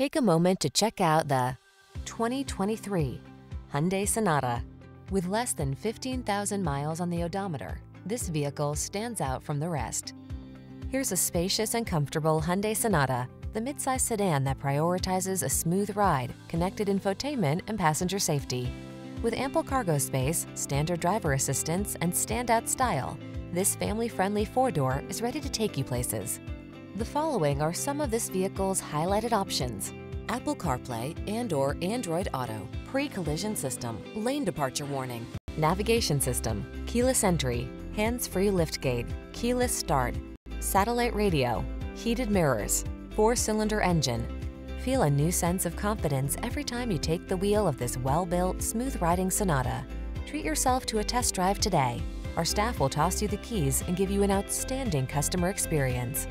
Take a moment to check out the 2023 Hyundai Sonata. With less than 15,000 miles on the odometer, this vehicle stands out from the rest. Here's a spacious and comfortable Hyundai Sonata, the midsize sedan that prioritizes a smooth ride, connected infotainment, and passenger safety. With ample cargo space, standard driver assistance, and standout style, this family-friendly four-door is ready to take you places. The following are some of this vehicle's highlighted options: Apple CarPlay and/or Android Auto, pre-collision system, lane departure warning, navigation system, keyless entry, hands-free liftgate, keyless start, satellite radio, heated mirrors, four-cylinder engine. Feel a new sense of confidence every time you take the wheel of this well-built, smooth-riding Sonata. Treat yourself to a test drive today. Our staff will toss you the keys and give you an outstanding customer experience.